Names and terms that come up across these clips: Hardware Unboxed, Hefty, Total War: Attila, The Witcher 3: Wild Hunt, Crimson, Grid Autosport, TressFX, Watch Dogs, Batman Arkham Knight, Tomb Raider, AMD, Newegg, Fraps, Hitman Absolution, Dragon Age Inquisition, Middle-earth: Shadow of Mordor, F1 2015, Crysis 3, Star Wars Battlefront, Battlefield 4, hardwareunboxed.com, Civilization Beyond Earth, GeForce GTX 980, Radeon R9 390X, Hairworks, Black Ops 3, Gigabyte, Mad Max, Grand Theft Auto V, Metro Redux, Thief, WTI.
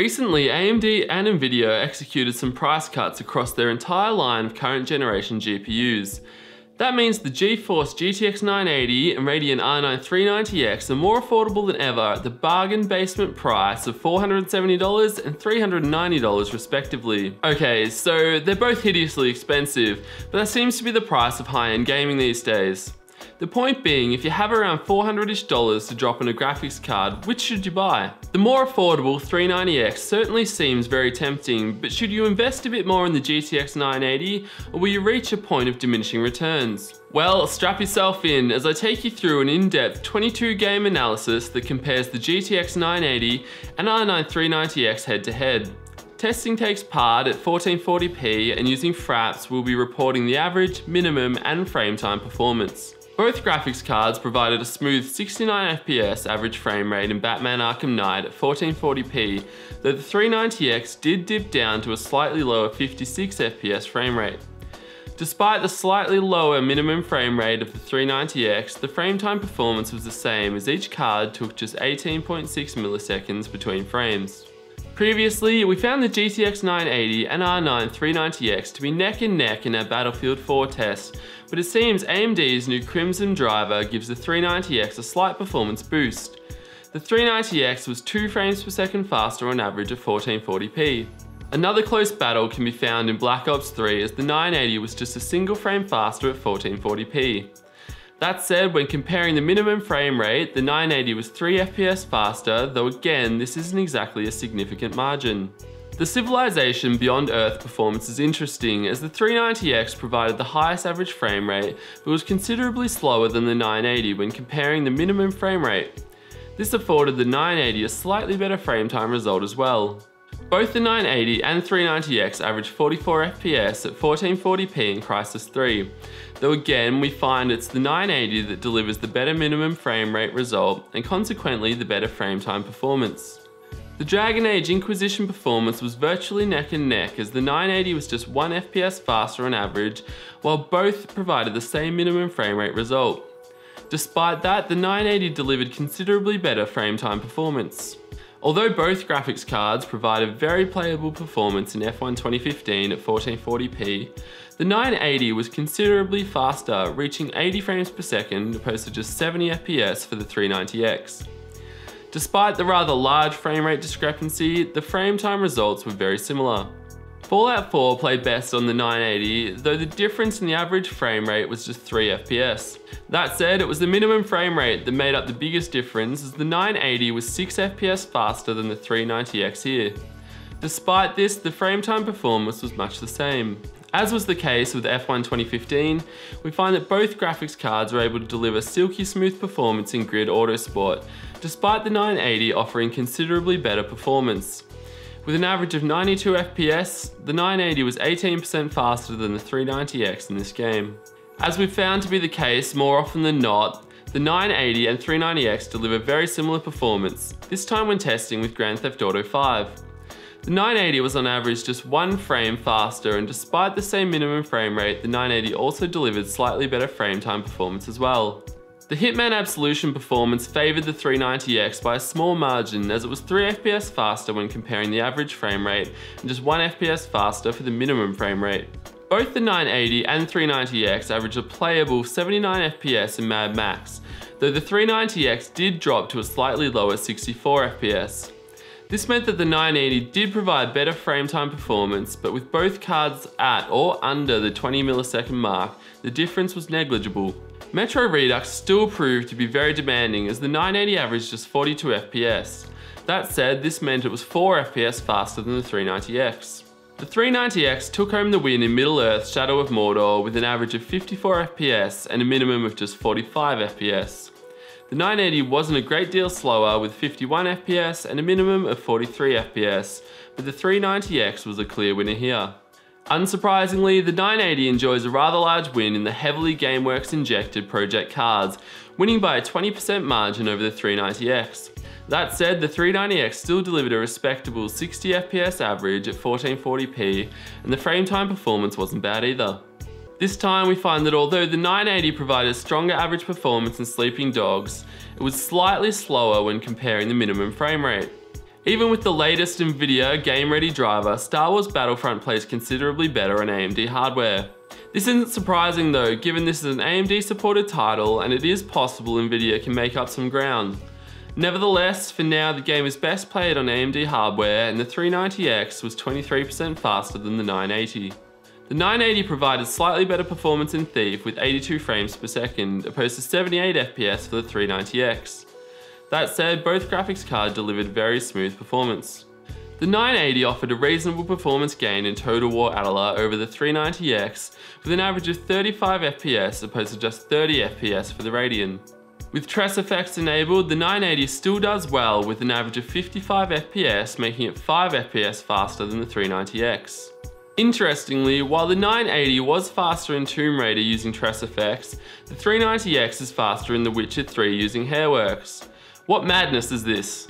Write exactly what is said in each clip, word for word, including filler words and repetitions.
Recently, A M D and NVIDIA executed some price cuts across their entire line of current generation G P Us. That means the GeForce G T X nine eighty and Radeon R nine three ninety X are more affordable than ever at the bargain basement price of four hundred seventy dollars and three hundred ninety dollars respectively. Okay, so they're both hideously expensive, but that seems to be the price of high-end gaming these days. The point being, if you have around four hundred-ish dollars to drop on a graphics card, which should you buy? The more affordable three ninety X certainly seems very tempting, but should you invest a bit more in the G T X nine eighty, or will you reach a point of diminishing returns? Well, strap yourself in as I take you through an in-depth twenty-two game analysis that compares the G T X nine eighty and R nine three ninety X head-to-head. Testing takes part at fourteen forty p, and using Fraps we'll be reporting the average, minimum and frame time performance. Both graphics cards provided a smooth sixty-nine F P S average frame rate in Batman Arkham Knight at fourteen forty p, though the three ninety X did dip down to a slightly lower fifty-six F P S frame rate. Despite the slightly lower minimum frame rate of the three ninety X, the frame time performance was the same, as each card took just eighteen point six milliseconds between frames. Previously, we found the G T X nine eighty and R nine three ninety X to be neck and neck in our Battlefield four test, but it seems A M D's new Crimson driver gives the three ninety X a slight performance boost. The three ninety X was two frames per second faster on average at fourteen forty p. Another close battle can be found in Black Ops three, as the nine eighty was just a single frame faster at fourteen forty p. That said, when comparing the minimum frame rate, the nine eighty was three F P S faster, though again, this isn't exactly a significant margin. The Civilization Beyond Earth performance is interesting, as the three ninety X provided the highest average frame rate, but was considerably slower than the nine eighty when comparing the minimum frame rate. This afforded the nine eighty a slightly better frame time result as well. Both the nine eighty and three ninety X average forty-four F P S at fourteen forty p in Crysis three, though again we find it's the nine eighty that delivers the better minimum frame rate result and consequently the better frame time performance. The Dragon Age Inquisition performance was virtually neck and neck, as the nine eighty was just one F P S faster on average, while both provided the same minimum frame rate result. Despite that, the nine eighty delivered considerably better frame time performance. Although both graphics cards provided very playable performance in F one twenty fifteen at fourteen forty p, the nine eighty was considerably faster, reaching eighty frames per second opposed to just seventy F P S for the three ninety X. Despite the rather large frame rate discrepancy, the frame time results were very similar. Fallout four played best on the nine eighty, though the difference in the average frame rate was just three F P S. That said, it was the minimum frame rate that made up the biggest difference, as the nine eighty was six F P S faster than the three ninety X here. Despite this, the frame time performance was much the same. As was the case with F one twenty fifteen, we find that both graphics cards were able to deliver silky smooth performance in Grid Autosport, despite the nine eighty offering considerably better performance. With an average of ninety-two F P S, the nine eighty was eighteen percent faster than the three ninety X in this game. As we've found to be the case more often than not, the nine eighty and three ninety X deliver very similar performance, this time when testing with Grand Theft Auto five. The nine eighty was on average just one frame faster, and despite the same minimum frame rate, the nine eighty also delivered slightly better frame time performance as well. The Hitman Absolution performance favoured the three ninety X by a small margin, as it was three F P S faster when comparing the average frame rate and just one F P S faster for the minimum frame rate. Both the nine eighty and three ninety X averaged a playable seventy-nine F P S in Mad Max, though the three ninety X did drop to a slightly lower sixty-four F P S. This meant that the nine eighty did provide better frame time performance, but with both cards at or under the twenty millisecond mark, the difference was negligible. Metro Redux still proved to be very demanding, as the nine eighty averaged just forty-two F P S. That said, this meant it was four F P S faster than the three ninety X. The three ninety X took home the win in Middle-earth: Shadow of Mordor with an average of fifty-four F P S and a minimum of just forty-five F P S. The nine eighty wasn't a great deal slower, with fifty-one F P S and a minimum of forty-three F P S, but the three ninety X was a clear winner here. Unsurprisingly, the nine eighty enjoys a rather large win in the heavily GameWorks injected project cards, winning by a twenty percent margin over the three ninety X. That said, the three ninety X still delivered a respectable sixty F P S average at fourteen forty p, and the frame time performance wasn't bad either. This time we find that although the nine eighty provided stronger average performance in Sleeping Dogs, it was slightly slower when comparing the minimum frame rate. Even with the latest NVIDIA game-ready driver, Star Wars Battlefront plays considerably better on A M D hardware. This isn't surprising though, given this is an A M D-supported title and it is possible NVIDIA can make up some ground. Nevertheless, for now the game is best played on A M D hardware and the three ninety X was twenty-three percent faster than the nine eighty. The nine eighty provided slightly better performance in Thief with eighty-two frames per second, opposed to seventy-eight F P S for the three ninety X. That said, both graphics cards delivered very smooth performance. The nine eighty offered a reasonable performance gain in Total War: Attila over the three ninety X with an average of thirty-five F P S opposed to just thirty F P S for the Radeon. With TressFX enabled, the nine eighty still does well with an average of fifty-five F P S, making it five F P S faster than the three ninety X. Interestingly, while the nine eighty was faster in Tomb Raider using TressFX, the three ninety X is faster in The Witcher three using Hairworks. What madness is this?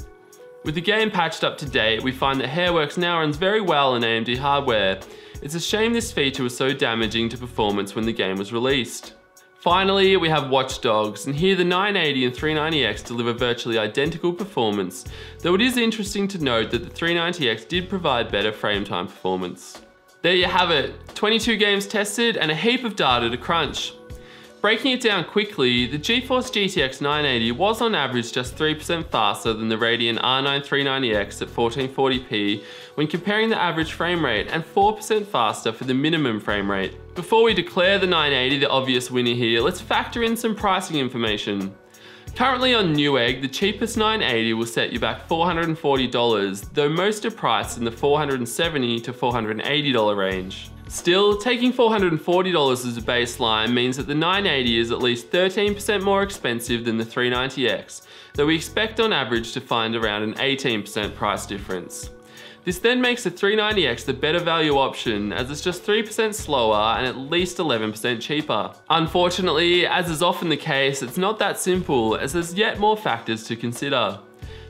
With the game patched up to date, we find that Hairworks now runs very well on A M D hardware. It's a shame this feature was so damaging to performance when the game was released. Finally, we have Watch Dogs, and here the nine eighty and three ninety X deliver virtually identical performance, though it is interesting to note that the three ninety X did provide better frame time performance. There you have it, twenty-two games tested and a heap of data to crunch. Breaking it down quickly, the GeForce G T X nine eighty was on average just three percent faster than the Radeon R nine three ninety X at fourteen forty p when comparing the average frame rate, and four percent faster for the minimum frame rate. Before we declare the nine eighty the obvious winner here, let's factor in some pricing information. Currently on Newegg, the cheapest nine eighty will set you back four hundred forty dollars, though most are priced in the four hundred seventy to four hundred eighty dollars range. Still, taking four hundred forty dollars as a baseline means that the nine eighty is at least thirteen percent more expensive than the three ninety X, though we expect on average to find around an eighteen percent price difference. This then makes the three ninety X the better value option, as it's just three percent slower and at least eleven percent cheaper. Unfortunately, as is often the case, it's not that simple, as there's yet more factors to consider.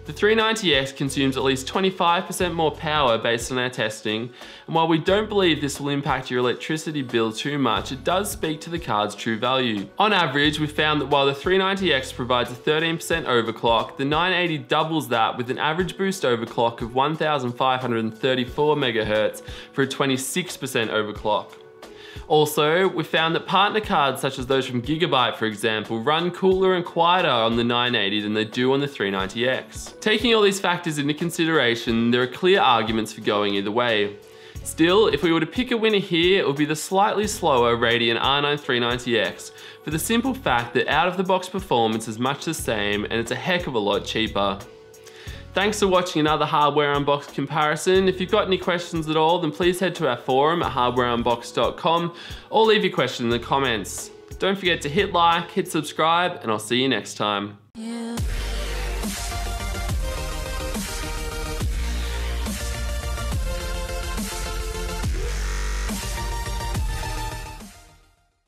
The three ninety X consumes at least twenty-five percent more power based on our testing, and while we don't believe this will impact your electricity bill too much, it does speak to the card's true value. On average, we found that while the three ninety X provides a thirteen percent overclock, the nine eighty doubles that with an average boost overclock of one thousand five hundred thirty-four megahertz for a twenty-six percent overclock. Also, we found that partner cards such as those from Gigabyte, for example, run cooler and quieter on the nine eighty than they do on the three ninety X. Taking all these factors into consideration, there are clear arguments for going either way. Still, if we were to pick a winner here, it would be the slightly slower Radeon R nine three ninety X, for the simple fact that out-of-the-box performance is much the same and it's a heck of a lot cheaper. Thanks for watching another Hardware Unboxed comparison. If you've got any questions at all, then please head to our forum at hardware unboxed dot com or leave your question in the comments. Don't forget to hit like, hit subscribe, and I'll see you next time.